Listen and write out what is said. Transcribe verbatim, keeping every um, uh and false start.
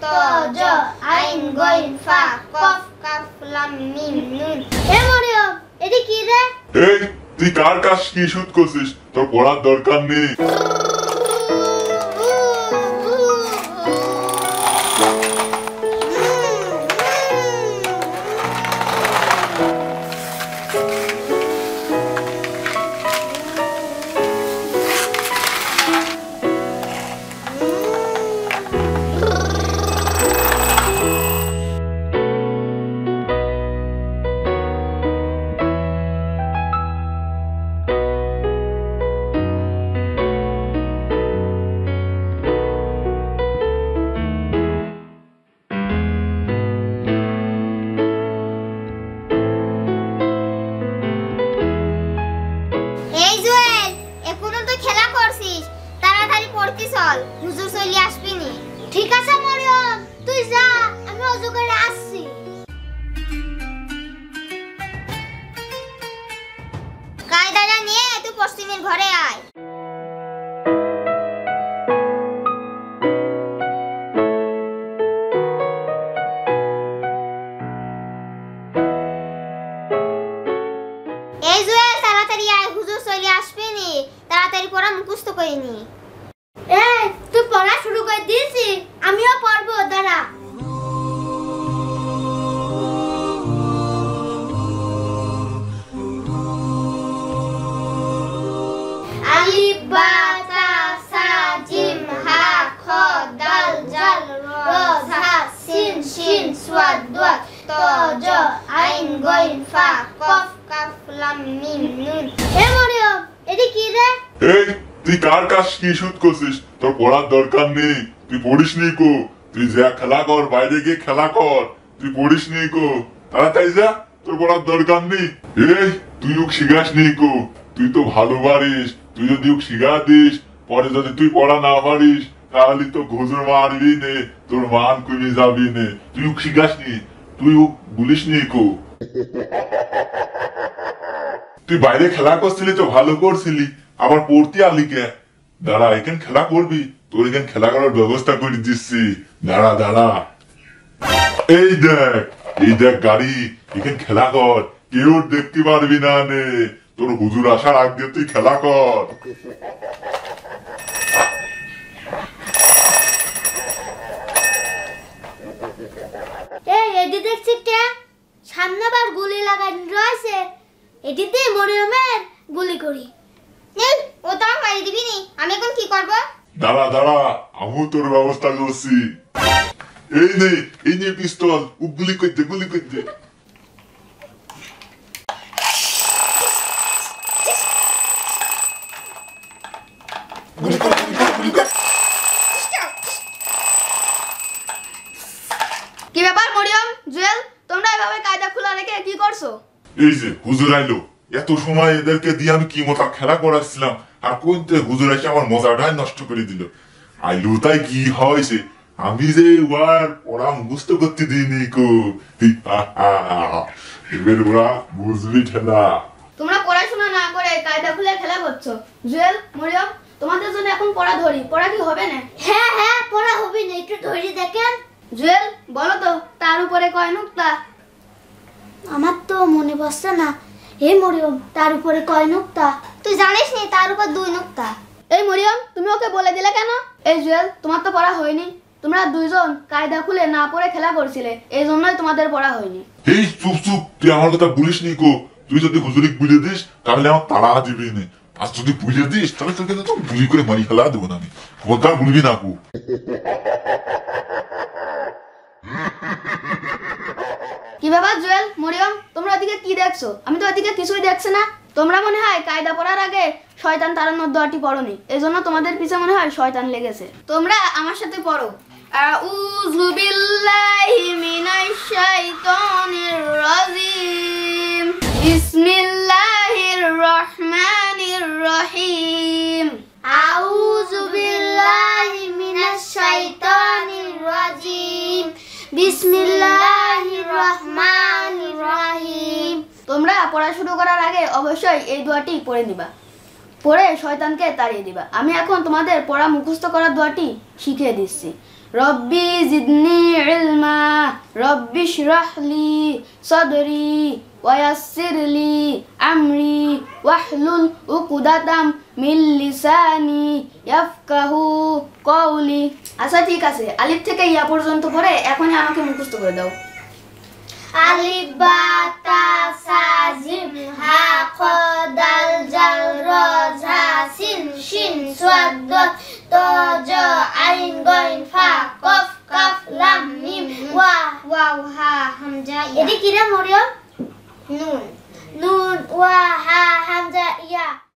Tojo, I'm going far. Cough, cough, lam, mim, noon. Hey, Mario, what is this? Hey, you can't catch me. Shoot, cause this. You're going to die. You're going to die. তোর মান কমে যাবি নে তুই শিখাসনি তুই বলিস নি কো তুই বাইরে খেলা করছিলি তো ভালো করছিলি আবার পড়তি আলি কে দাঁড়া এখানে খেলা করবি তোর এখানে খেলা করার ব্যবস্থা করে দিচ্ছি দাঁড়া দাঁড়া এই দেখ এই দেখ গাড়ি এখানে খেলা কর কেউ দেখতে পারবি না নে তোর হুজুর আসার আগে তুই খেলা কর এই এডি দেখছিস কে সামনেবার গুলি লাগানো রয়েছে এডিতে মরিয়মের গুলি করি এই ওটা মারি দিবি নি আমি এখন কি করব দাঁড়া দাঁড়া আমু তোর ব্যবস্থা করছি এই নে এই নে পিস্তল ও গুলি করতে গুলি করতে গুলি কর গুলি কর কি ব্যাপার মরিয়ম জুয়েল তোমরা এভাবে কায়দা খোলা রেখে কি করছো এই যে হুজুর আইলো এত সময় এদেরকে দিয়ে আমি কি মত খেলা করাছিলাম আর কোনতে হুজুর এসে আমার মজাটাই নষ্ট করে দিল আইলো তাই কি হইছে আমি যে ওয়ার ওরা মুস্ত করতে দিইনি কো এবারে ওরা বুঝবি খেলা তোমরা পড়াশোনা না করে কায়দা খুলে খেলা করছো জুয়েল মরিয়ম তোমাদের জন্য এখন পড়া ধরি পড়া কি হবে না হ্যাঁ হ্যাঁ পড়া হবে না একটু ধরে দেখেন জুয়েল বলো তো তার উপরে কয় নুক্তা আমার তো মনে পড়ছে না এই মরিয়ম তার উপরে কয় নুক্তা তুই জানিস না তার উপর দুই নুক্তা এই মরিয়ম তুমি ওকে বলে দিলে কেন এই জুয়েল তোমার তো পড়া হয়নি তোমরা দুইজন কায়দা খুলে না পড়ে খেলা করছিলে এইজন্যই তোমাদের পড়া হয়নি এই চুপ চুপ তুই আমার কথা বলিস নি কো তুই যদি হুজুরিক বুঝে দিস তাহলে আমার তাড়া দিবি না আর যদি বুঝে দিস তাহলে তোকে তো গুলি করে মারি ফেলা দেবো না আমি কথা বলবি না কো কি বাবা জুয়েল মরিয়ম তোমরা এদিকে কি দেখছো আমি তো এদিকে কিছুই দেখছি না তোমরা মনে হয় কায়দা পড়ার আগে শয়তান তাড়ানোর দোয়াটি পড়োনি এজন্য তোমাদের পিছে মনে হয় শয়তান লেগেছে তোমরা আমার সাথে পড়ো আউযু বিল্লাহি মিনাশ শাইতানির রাজিম বিসমিল্লাহির রহমানির রহিম আউযু বিল্লাহি মিনাশ শাইতানির রাজিম বিসমিল্লাহির রহমানির রহিম তোমরা পড়া শুরু করার আগে অবশ্যই এই দোয়াটি পড়ে দিবা পড়ে শয়তানকে তাড়িয়ে দিবা আমি এখন তোমাদের পড়া মুখস্থ করার দোয়াটি শিখিয়ে দিচ্ছি ربي زدني علما ربي اشرح لي صدري ويسر لي أمري واحلل عقدة من لساني يفقه قولي আচ্ছা ঠিক আছে আলিফ থেকে ইয়া পর্যন্ত পড়ে এখনি আমাকে মুখস্থ করে দাও আলিফ বা তা সা জিম হা খ দাল জাল র ঝা সিন শিন সাদ দ ত জ আইন গইন ফা কফ কাফ লাম মিম ওয়া ওয়া হা হামজা ইয়া এদিকে কি নাম ওরিয়া Nun, nun, wa, ha, hamza, ya.